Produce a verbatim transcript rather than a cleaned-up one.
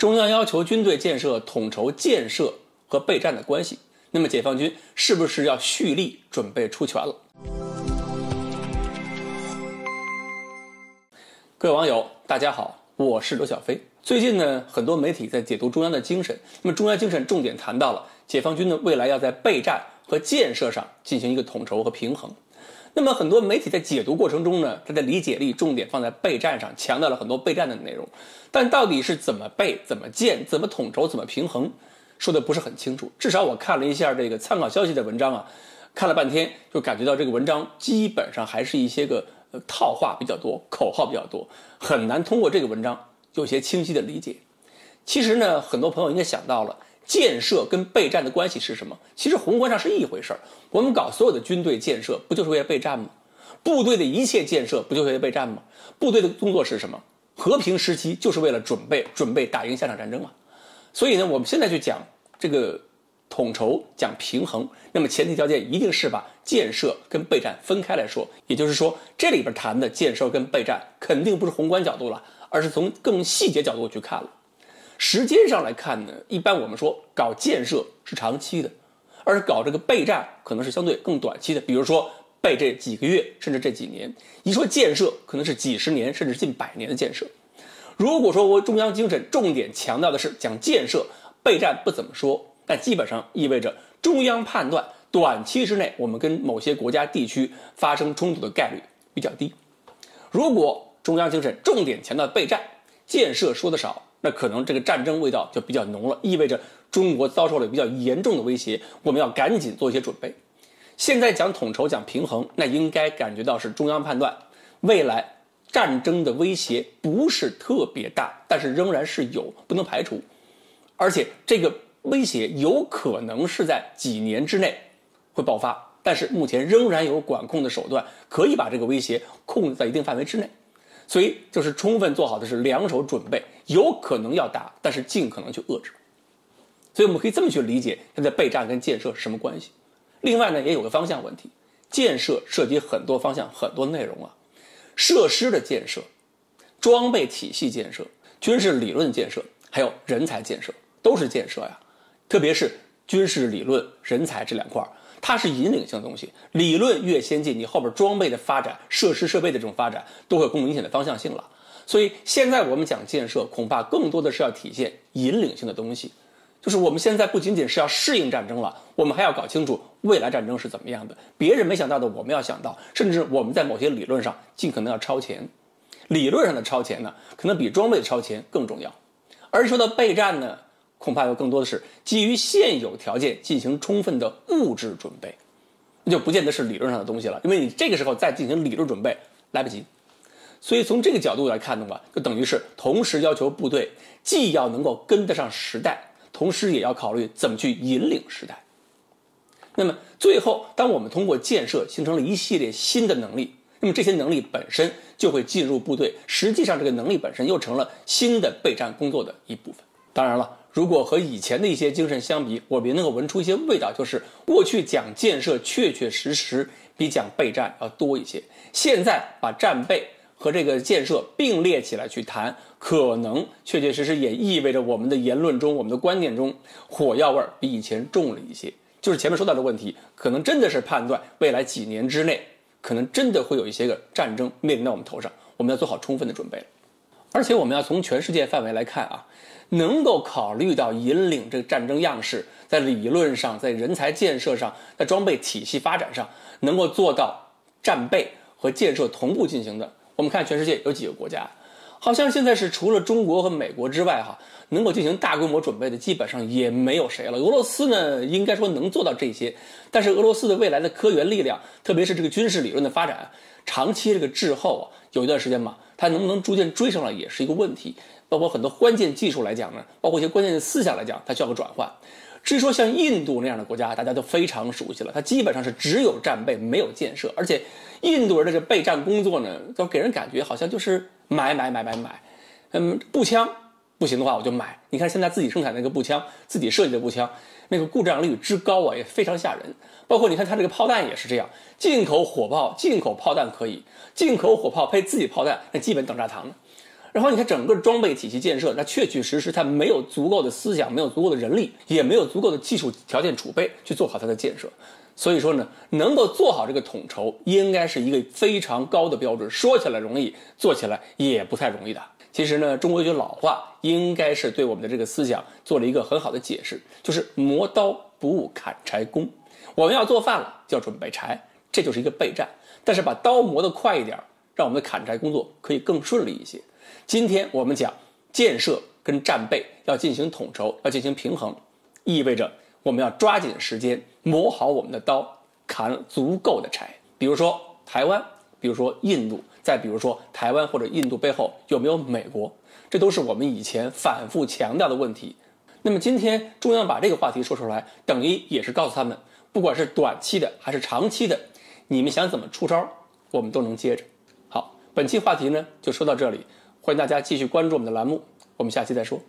中央要求军队建设统筹建设和备战的关系，那么解放军是不是要蓄力准备出拳了？各位网友大家好，我是刘小飞。最近呢，很多媒体在解读中央的精神，那么中央精神重点谈到了解放军的未来要在备战和建设上进行一个统筹和平衡。那么很多媒体在解读过程中呢，它的理解力重点放在备战上，强调了很多备战的内容，但到底是怎么备、怎么建、怎么统筹、怎么平衡，说的不是很清楚。至少我看了一下这个参考消息的文章啊，看了半天就感觉到这个文章基本上还是一些个套话比较多，口号比较多，很难通过这个文章有些清晰的理解。其实呢，很多朋友应该想到了，建设跟备战的关系是什么？其实宏观上是一回事儿。我们搞所有的军队建设不就是为了备战吗？部队的一切建设不就是为了备战吗？部队的工作是什么？和平时期就是为了准备准备打赢下场战争嘛。所以呢，我们现在去讲这个统筹，讲平衡，那么前提条件一定是把建设跟备战分开来说，也就是说这里边谈的建设跟备战肯定不是宏观角度了，而是从更细节角度去看了。时间上来看呢，一般我们说搞建设是长期的，而搞这个备战可能是相对更短期的，比如说备这几个月甚至这几年，一说建设可能是几十年甚至近百年的建设。如果说我中央精神重点强调的是讲建设，备战不怎么说，那基本上意味着中央判断短期之内我们跟某些国家地区发生冲突的概率比较低。如果中央精神重点强调备战，建设说的少，那可能这个战争味道就比较浓了，意味着中国遭受了比较严重的威胁，我们要赶紧做一些准备。现在讲统筹讲平衡，那应该感觉到是中央判断未来战争的威胁不是特别大，但是仍然是有，不能排除，而且这个威胁有可能是在几年之内会爆发，但是目前仍然有管控的手段可以把这个威胁控制在一定范围之内。所以就是充分做好的是两手准备，有可能要打，但是尽可能去遏制。所以我们可以这么去理解它的备战跟建设是什么关系。另外呢，也有个方向问题，建设涉及很多方向很多内容啊，设施的建设、装备体系建设、军事理论建设，还有人才建设，都是建设呀。特别是军事理论、人才这两块，它是引领性的东西，理论越先进，你后边装备的发展、设施设备的这种发展都会有更明显的方向性了。所以现在我们讲建设，恐怕更多的是要体现引领性的东西，就是我们现在不仅仅是要适应战争了，我们还要搞清楚未来战争是怎么样的，别人没想到的我们要想到，甚至我们在某些理论上尽可能要超前。理论上的超前呢，可能比装备的超前更重要。而说到备战呢，恐怕有更多的是基于现有条件进行充分的物质准备，那就不见得是理论上的东西了，因为你这个时候再进行理论准备来不及。所以从这个角度来看的话，就等于是同时要求部队既要能够跟得上时代，同时也要考虑怎么去引领时代。那么最后当我们通过建设形成了一系列新的能力，那么这些能力本身就会进入部队，实际上这个能力本身又成了新的备战工作的一部分。当然了，如果和以前的一些精神相比，我们能够闻出一些味道，就是过去讲建设确确实实比讲备战要多一些，现在把战备和这个建设并列起来去谈，可能确确实实也意味着我们的言论中、我们的观念中火药味比以前重了一些。就是前面说到的问题，可能真的是判断未来几年之内可能真的会有一些个战争面临到我们头上，我们要做好充分的准备了。而且我们要从全世界范围来看啊，能够考虑到引领这个战争样式，在理论上、在人才建设上、在装备体系发展上，能够做到战备和建设同步进行的，我们看全世界有几个国家，好像现在是除了中国和美国之外哈，能够进行大规模准备的基本上也没有谁了。俄罗斯呢，应该说能做到这些，但是俄罗斯的未来的科研力量，特别是这个军事理论的发展，长期这个滞后啊，有一段时间嘛，它能不能逐渐追上来也是一个问题。包括很多关键技术来讲呢，包括一些关键的思想来讲，它需要个转换。至于说像印度那样的国家，大家都非常熟悉了，它基本上是只有战备没有建设，而且印度人的这备战工作呢，都给人感觉好像就是买买买买买，嗯，步枪不行的话我就买。你看现在自己生产那个步枪，自己设计的步枪，那个故障率之高啊，也非常吓人。包括你看它这个炮弹也是这样，进口火炮、进口炮弹可以，进口火炮配自己炮弹，那基本等炸膛了。然后你看整个装备体系建设，它确确实实它没有足够的思想，没有足够的人力，也没有足够的技术条件储备去做好它的建设。所以说呢，能够做好这个统筹，应该是一个非常高的标准。说起来容易，做起来也不太容易的。其实呢，中国一句老话，应该是对我们的这个思想做了一个很好的解释，就是磨刀不误砍柴工。我们要做饭了，就要准备柴，这就是一个备战。但是把刀磨得快一点，让我们的砍柴工作可以更顺利一些。今天我们讲建设跟战备要进行统筹，要进行平衡，意味着我们要抓紧时间磨好我们的刀，砍足够的柴。比如说台湾，比如说印度，再比如说台湾或者印度背后有没有美国，这都是我们以前反复强调的问题。那么今天中央把这个话题说出来，等于也是告诉他们，不管是短期的还是长期的，你们想怎么出招，我们都能接着。好，本期话题呢就说到这里，欢迎大家继续关注我们的栏目，我们下期再说。